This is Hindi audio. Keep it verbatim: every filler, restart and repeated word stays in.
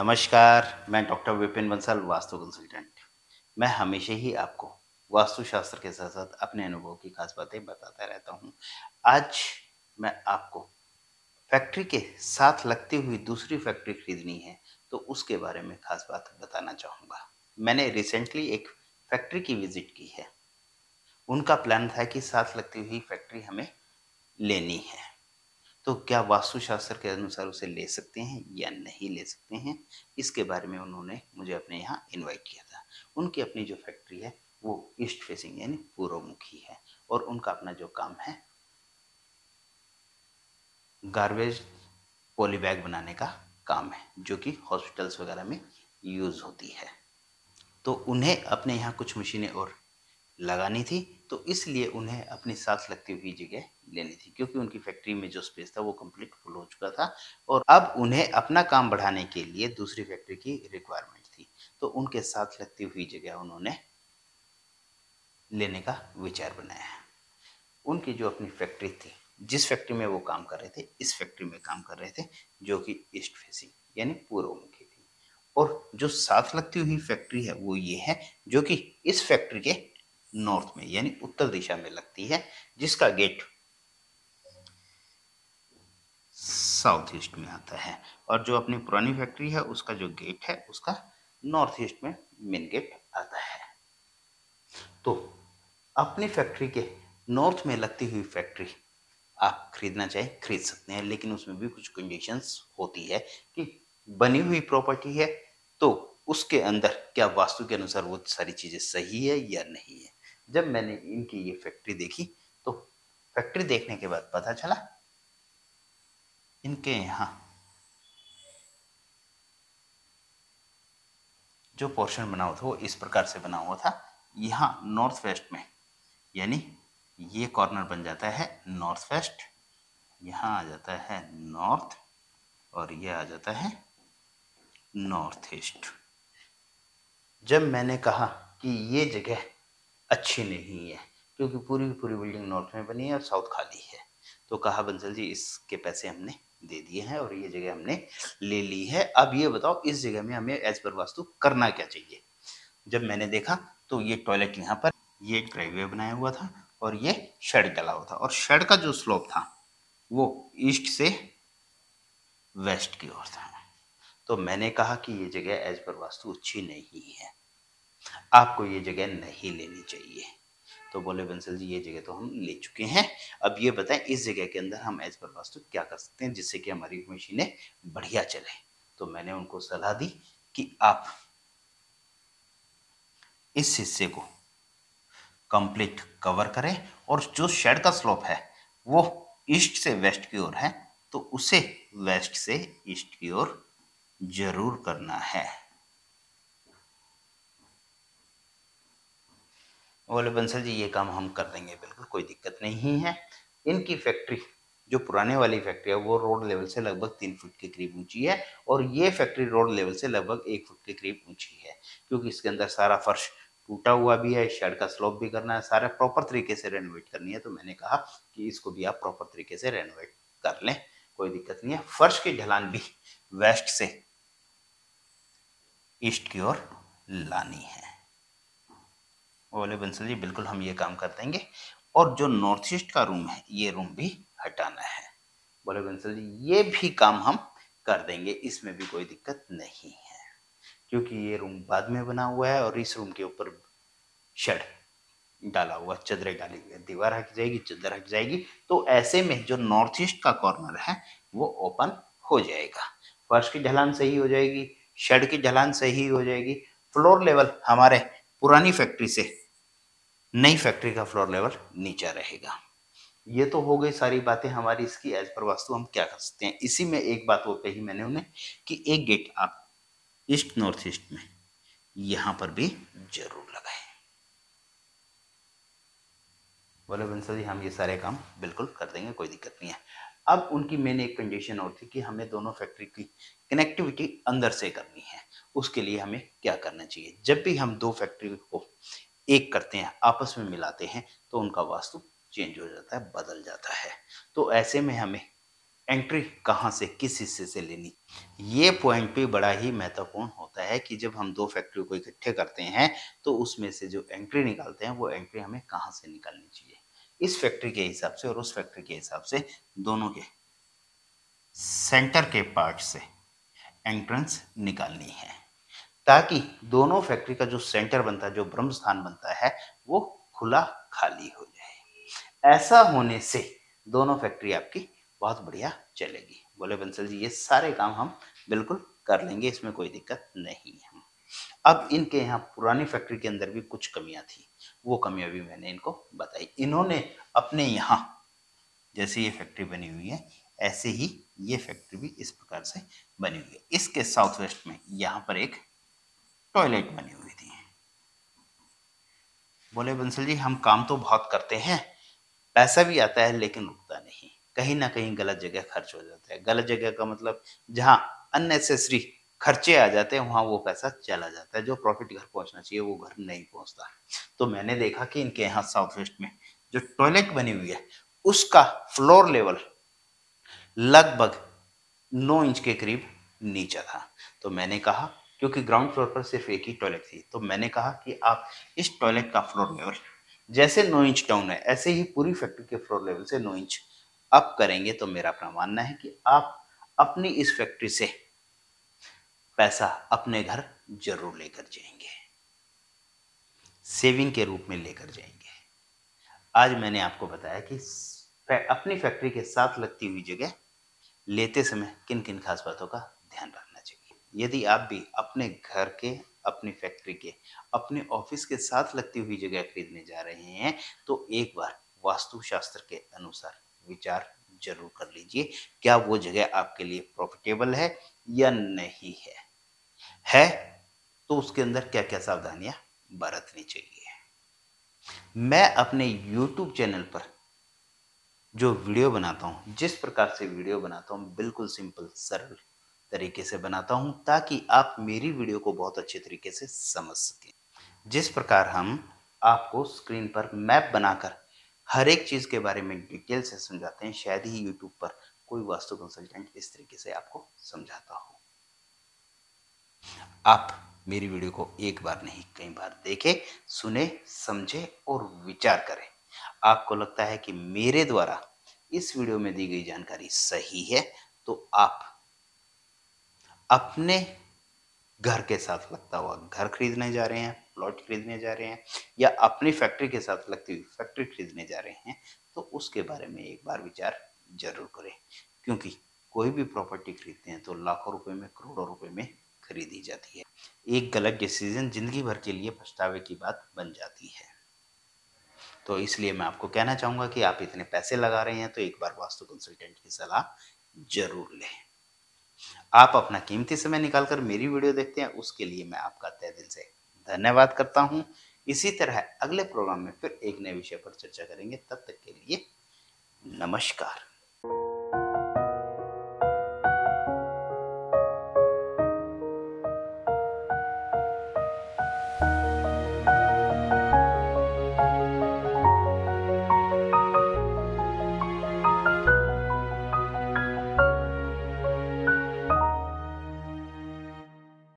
नमस्कार, मैं डॉक्टर विपिन बंसल वास्तु कंसल्टेंट। मैं हमेशा ही आपको वास्तुशास्त्र के साथ साथ अपने अनुभव की खास बातें बताता रहता हूं। आज मैं आपको फैक्ट्री के साथ लगती हुई दूसरी फैक्ट्री खरीदनी है तो उसके बारे में खास बात बताना चाहूँगा। मैंने रिसेंटली एक फैक्ट्री की विजिट की है। उनका प्लान था कि साथ लगती हुई फैक्ट्री हमें लेनी है, तो क्या वास्तुशास्त्र के अनुसार उसे ले सकते हैं या नहीं ले सकते हैं, इसके बारे में उन्होंने मुझे अपने यहाँ इनवाइट किया था। उनकी अपनी जो फैक्ट्री है वो ईस्ट फेसिंग यानी पूर्वमुखी है और उनका अपना जो काम है गार्बेज पॉली बैग बनाने का काम है, जो कि हॉस्पिटल्स वगैरह में यूज होती है। तो उन्हें अपने यहाँ कुछ मशीनें और लगानी थी, तो इसलिए उन्हें अपने साथ लगती हुई जगह लेनी थी, क्योंकि उनकी फैक्ट्री में जो स्पेस था वो कंप्लीट फुल हो चुका था और अब उन्हें अपना काम बढ़ाने के लिए दूसरी फैक्ट्री की रिक्वायरमेंट थी। तो उनके साथ लगती हुई जगह उन्होंने लेने का विचार बनाया है। उनकी जो अपनी फैक्ट्री थी, जिस फैक्ट्री में वो काम कर रहे थे, इस फैक्ट्री में काम कर रहे थे जो कि ईस्ट फेसिंग यानी पूर्वमुखी थी, और जो साथ लगती हुई फैक्ट्री है वो ये है जो कि इस फैक्ट्री के नॉर्थ में यानी उत्तर दिशा में लगती है, जिसका गेट साउथ ईस्ट में आता है। और जो अपनी पुरानी फैक्ट्री है उसका जो गेट है उसका नॉर्थ ईस्ट में मेन गेट आता है। तो अपनी फैक्ट्री के नॉर्थ में लगती हुई फैक्ट्री आप खरीदना चाहे खरीद सकते हैं, लेकिन उसमें भी कुछ कंडीशंस होती है कि बनी हुई प्रॉपर्टी है तो उसके अंदर क्या वास्तु के अनुसार वो सारी चीजें सही है या नहीं है। जब मैंने इनकी ये फैक्ट्री देखी तो फैक्ट्री देखने के बाद पता चला इनके यहाँ जो पोर्शन बना हुआ था वो इस प्रकार से बना हुआ था। यहाँ नॉर्थ वेस्ट में यानी ये कॉर्नर बन जाता है नॉर्थ वेस्ट, यहाँ आ जाता है नॉर्थ और ये आ जाता है नॉर्थ ईस्ट। जब मैंने कहा कि ये जगह अच्छी नहीं है क्योंकि पूरी की पूरी बिल्डिंग नॉर्थ में बनी है और साउथ खाली है, तो कहा बंसल जी इसके पैसे हमने दे दिए हैं और ये जगह हमने ले ली है, अब ये बताओ इस जगह में हमें एज पर वास्तु करना क्या चाहिए। जब मैंने देखा तो ये टॉयलेट यहाँ पर ये ड्राइवे बनाया हुआ था और ये शेड डला हुआ था, और शेड का जो स्लोप था वो ईस्ट से वेस्ट की ओर था। तो मैंने कहा कि ये जगह एज पर वास्तु अच्छी नहीं है, आपको ये जगह नहीं लेनी चाहिए। तो बोले बंसल जी ये जगह तो हम ले चुके हैं, अब ये बताएं इस जगह के अंदर हम एज पर वास्तु क्या कर सकते हैं जिससे कि हमारी मशीनें बढ़िया चले। तो मैंने उनको सलाह दी कि आप इस हिस्से को कंप्लीट कवर करें और जो शेड का स्लोप है वो ईस्ट से वेस्ट की ओर है तो उसे वेस्ट से ईस्ट की ओर जरूर करना है। बोले बंसल जी ये काम हम कर देंगे, बिल्कुल कोई दिक्कत नहीं है। इनकी फैक्ट्री जो पुराने वाली फैक्ट्री है वो रोड लेवल से लगभग तीन फुट के करीब ऊंची है और ये फैक्ट्री रोड लेवल से लगभग एक फुट के करीब ऊंची है, क्योंकि इसके अंदर सारा फर्श टूटा हुआ भी है, शेड का स्लोप भी करना है, सारा प्रॉपर तरीके से रेनोवेट करनी है। तो मैंने कहा कि इसको भी आप प्रॉपर तरीके से रेनोवेट कर लें, कोई दिक्कत नहीं है। फर्श की ढलान भी वेस्ट से ईस्ट की ओर लानी है। बोले बंसल जी बिल्कुल हम ये काम कर देंगे, और जो नॉर्थ ईस्ट का रूम है ये रूम भी हटाना है। बोले बंसल जी ये भी काम हम कर देंगे, इसमें भी कोई दिक्कत नहीं है, क्योंकि ये रूम बाद में बना हुआ है और इस रूम के ऊपर शेड डाला हुआ, चदरें डाली हुई, दीवार हट जाएगी, चदर हट जाएगी, तो ऐसे में जो नॉर्थ ईस्ट का कॉर्नर है वो ओपन हो जाएगा, फर्श की ढलान सही हो जाएगी, शेड की ढलान सही हो जाएगी, फ्लोर लेवल हमारे पुरानी फैक्ट्री से नई फैक्ट्री का फ्लोर लेवल नीचा रहेगा। ये तो हो गई सारी बातें हमारी इसकी एज पर वास्तु हम क्या कर सकते हैं। इसी में एक बात वो कही मैंने उन्हें कि एक गेट आप ईस्ट नॉर्थ ईस्ट में यहाँ पर भी जरूर लगाएं। बोले बंसल जी हम ये सारे काम बिल्कुल कर देंगे, कोई दिक्कत नहीं है। अब उनकी मेन एक कंडीशन और थी कि हमें दोनों फैक्ट्री की कनेक्टिविटी अंदर से करनी है, उसके लिए हमें क्या करना चाहिए। जब भी हम दो फैक्ट्री को एक करते हैं, आपस में मिलाते हैं, तो उनका वास्तु चेंज हो जाता है, बदल जाता है। तो ऐसे में हमें एंट्री कहाँ से, किस हिस्से से लेनी, ये पॉइंट पे बड़ा ही महत्वपूर्ण होता है कि जब हम दो फैक्ट्री को इकट्ठे करते हैं तो उसमें से जो एंट्री निकालते हैं वो एंट्री हमें कहाँ से निकालनी चाहिए। इस फैक्ट्री के हिसाब से और उस फैक्ट्री के हिसाब से दोनों के सेंटर के पार्ट से एंट्रेंस निकालनी है, ताकि दोनों फैक्ट्री का जो सेंटर बनता है, जो ब्रह्मस्थान बनता है, वो खुला खाली हो जाए। ऐसा होने से दोनों फैक्ट्री आपकी बहुत बढ़िया चलेगी। बोले बंसल जी ये सारे काम हम बिल्कुल कर लेंगे, इसमें कोई दिक्कत नहीं है। अब इनके यहाँ पुरानी फैक्ट्री के अंदर भी कुछ कमियां थी, वो कमियां भी मैंने इनको बताई। इन्होंने अपने यहाँ जैसे ये फैक्ट्री बनी हुई है ऐसे ही ये फैक्ट्री भी इस प्रकार से बनी हुई है। इसके साउथ वेस्ट में यहाँ पर एक टॉयलेट बनी हुई थी। बोले बंसल जी हम काम तो बहुत करते हैं, पैसा भी आता है, लेकिन रुकता नहीं, कहीं ना कहीं गलत जगह खर्च हो जाता है। गलत जगह का मतलब जहां अननेसेसरी खर्चे आ जाते हैं वहां वो पैसा चला जाता है, जो प्रॉफिट घर पहुंचना चाहिए वो घर नहीं पहुंचता। तो मैंने देखा कि इनके यहाँ साउथ वेस्ट में जो टॉयलेट बनी हुई है उसका फ्लोर लेवल लगभग नौ इंच के करीब नीचा था। तो मैंने कहा, क्योंकि ग्राउंड फ्लोर पर सिर्फ एक ही टॉयलेट थी, तो मैंने कहा कि आप इस टॉयलेट का फ्लोर लेवल जैसे नौ इंच डाउन है ऐसे ही पूरी फैक्ट्री के फ्लोर लेवल से नौ इंच अप करेंगे तो मेरा अपना मानना है कि आप अपनी इस फैक्ट्री से पैसा अपने घर जरूर लेकर जाएंगे, सेविंग के रूप में लेकर जाएंगे। आज मैंने आपको बताया कि अपनी फैक्ट्री के साथ लगती हुई जगह लेते समय किन किन खास बातों का ध्यान रखना चाहिए। यदि आप भी अपने घर के, अपनी फैक्ट्री के, अपने ऑफिस के साथ लगती हुई जगह खरीदने जा रहे हैं तो एक बार वास्तुशास्त्र के अनुसार विचार जरूर कर लीजिए, क्या वो जगह आपके लिए प्रॉफिटेबल है या नहीं है। है तो उसके अंदर क्या क्या सावधानियां बरतनी चाहिए। मैं अपने यूट्यूब चैनल पर जो वीडियो बनाता हूं, जिस प्रकार से वीडियो बनाता हूं, बिल्कुल सिंपल सरल तरीके से बनाता हूं ताकि आप मेरी वीडियो को बहुत अच्छे तरीके से समझ सकें। जिस प्रकार हम आपको स्क्रीन पर मैप बनाकर हर एक चीज़ के बारे में डिटेल से समझाते हैं, शायद ही यूट्यूब पर कोई वास्तु कंसल्टेंट इस तरीके से आपको समझाता हो। आप मेरी वीडियो को एक बार नहीं कई बार देखें, सुने, समझे और विचार करें। आपको लगता है कि मेरे द्वारा इस वीडियो में दी गई जानकारी सही है तो आप अपने घर के साथ लगता हुआ घर खरीदने जा रहे हैं, प्लॉट खरीदने जा रहे हैं, या अपनी फैक्ट्री के साथ लगती हुई फैक्ट्री खरीदने जा रहे हैं तो उसके बारे में एक बार विचार जरूर करें, क्योंकि कोई भी प्रॉपर्टी खरीदते हैं तो लाखों रुपए में, करोड़ों रुपए में खरीदी जाती है। एक गलत डिसीजन जिंदगी भर के लिए पछतावे की बात बन जाती है। तो इसलिए मैं आपको कहना चाहूँगा कि आप इतने पैसे लगा रहे हैं तो एक बार वास्तु कंसल्टेंट की सलाह जरूर लें। आप अपना कीमती समय निकालकर मेरी वीडियो देखते हैं, उसके लिए मैं आपका तहे दिल से धन्यवाद करता हूं। इसी तरह अगले प्रोग्राम में फिर एक नए विषय पर चर्चा करेंगे। तब तक के लिए नमस्कार।